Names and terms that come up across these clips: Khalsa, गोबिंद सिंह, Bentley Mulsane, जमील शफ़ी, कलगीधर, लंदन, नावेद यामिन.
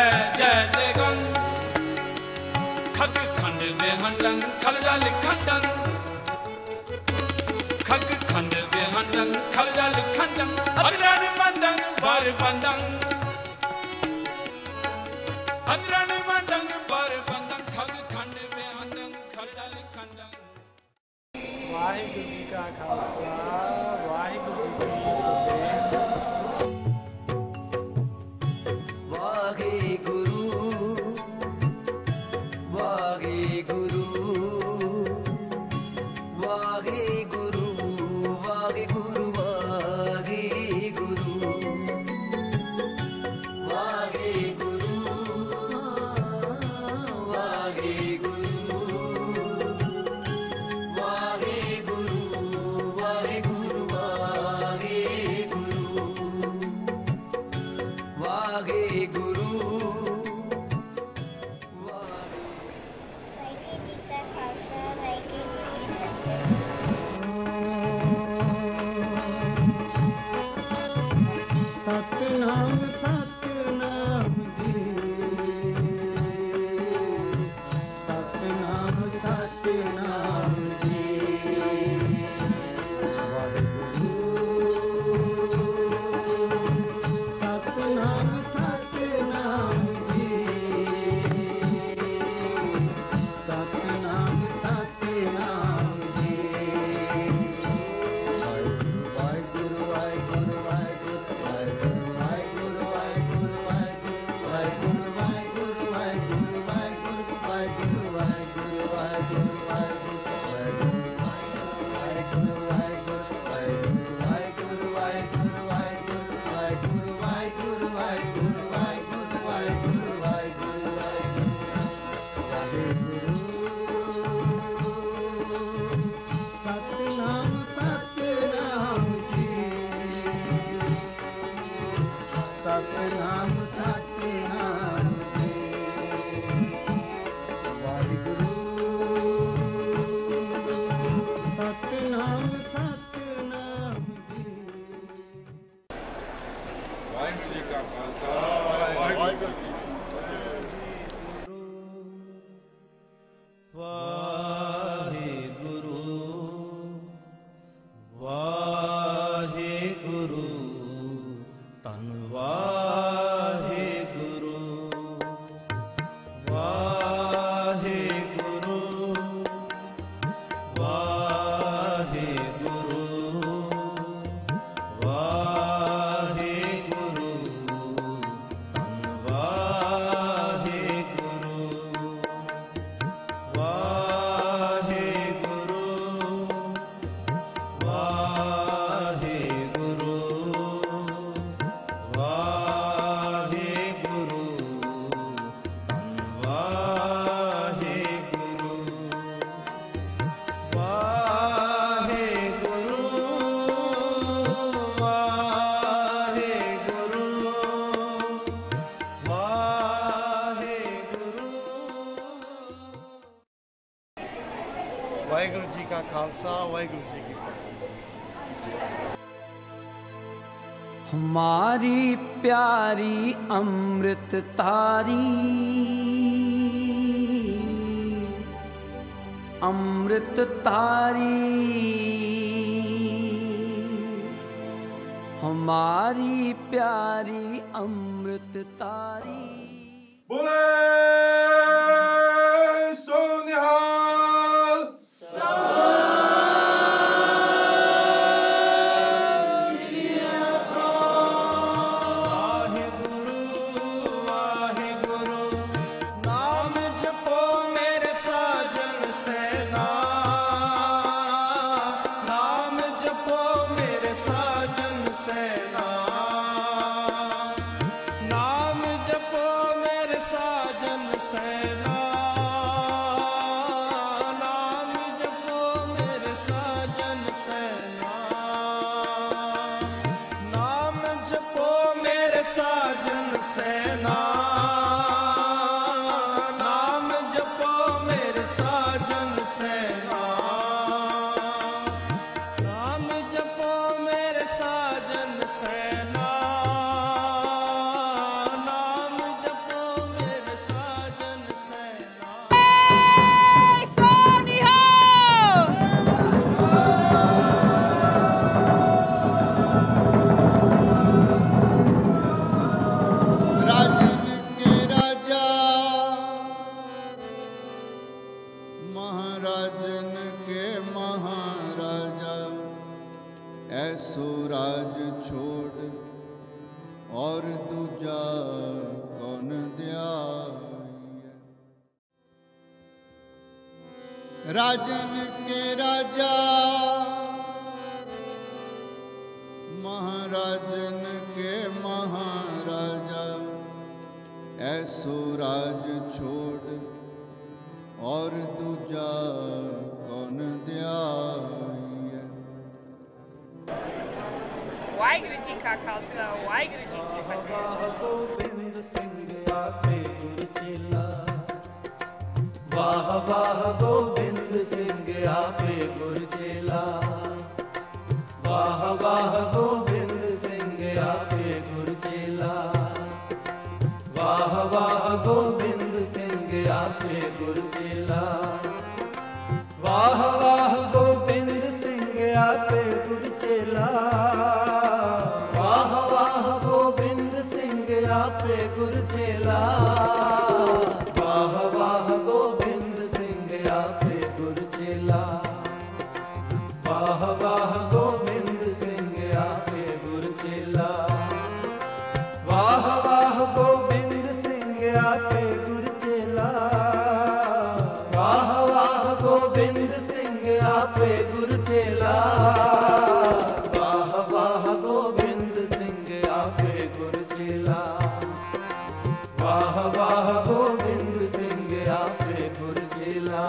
वाहिगुरु जी का खालसा वाहिगुरु जी की फतेह। वाहिगुरु वाहिगुरु वाहिगुरु वाहिगुरु वाहिगुरु वाहिगुरु वाहिगुरु वाहिगुरु जी का खालसा वाहिगुरु जी की फतेह। हमारी प्यारी अमृत तारी अमृत तारी, हमारी प्यारी अमृत तारी। बोले सो निहाल राजन के राजा महाराजन के महाराजा। ऐसो राज छोड़ और दूजा कौन ध्याइए। वाहिगुरु जी का खालसा वाहिगुरु जी की फतेह। गोबिंद सिंह आपे गुर चेला, वाह वाह गोबिंद सिंह आपे गुर चेला, वाह वाह गोबिंद सिंह आपे गुर चेला, वाह वाह गोबिंद सिंह आपे गुर चेला, वाह वाह गोबिंद सिंह आपे गुर चेला, वाह वाह गोबिंद सिंह आपे गुर चेला, वाह वाह गोबिंद सिंह आपे गुर चेला, वाह वाह गोबिंद सिंह आपे गुर चेला, वाह वाह गोबिंद सिंह आपे गुर चेला, वाह वाह गोबिंद सिंह आपे गुर चेला, वाह वाह गोबिंद सिंह आपे गुर चेला, वाह वाह गोबिंद सिंह आपे गुर चेला।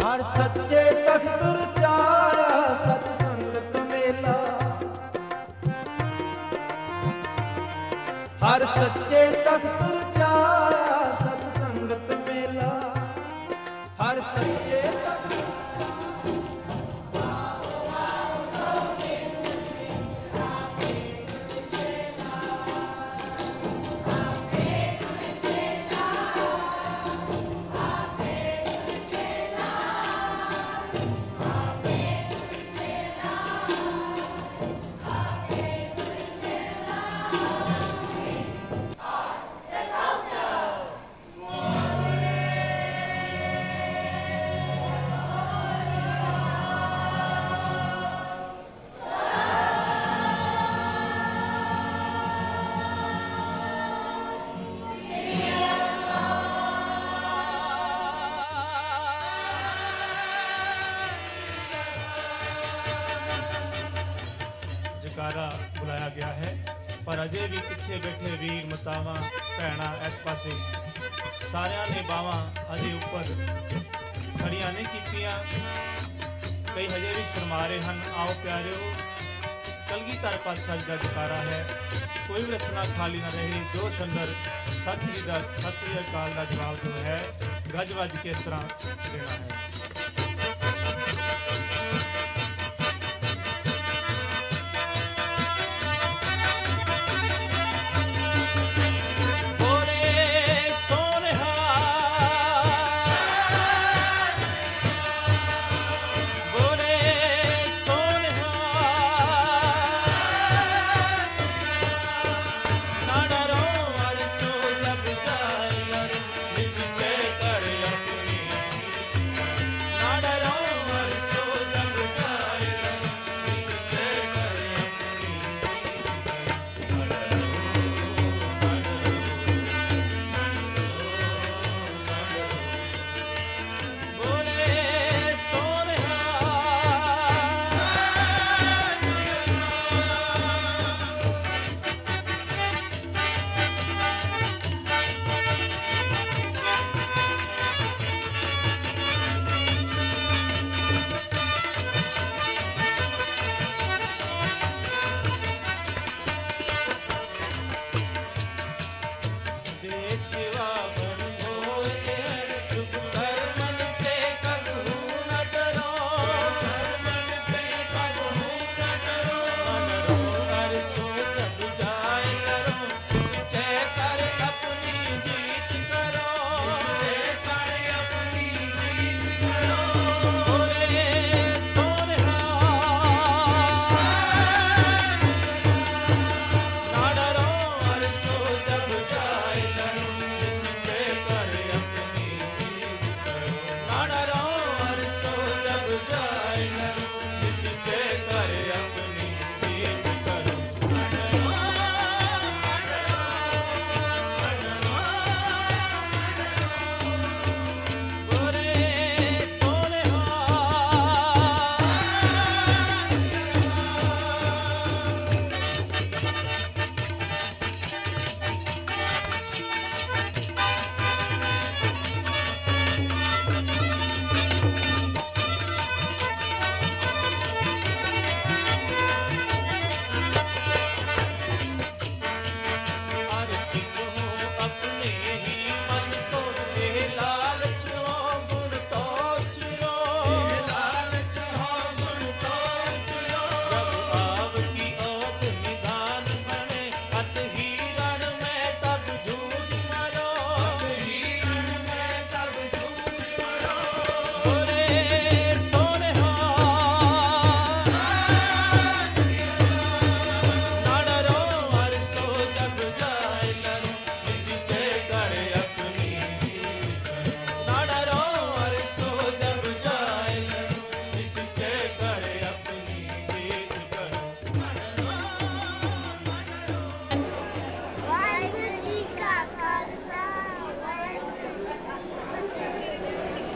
हर सच्चे तख्त रचाया सतसंगत मेला, हर सच्चे तख्त रचाया सतसंगत मेला, हर सच्चे तख्त बुलाया गया है, पर अजय भी पिछे बैठे वीर मतावा भैणा इस पासे सारिया ने बावां अजे उपर खड़िया नहीं कीतियां। कई हजे भी शर्मा रहे हैं। आओ प्यारे हो कलगीधर पातशाह जी का जयकारा है, कोई भी रचना खाली ना रहे। जोश अंदर सत श्री अकाल का जवाब जो है गज वज के इस तरह देना है।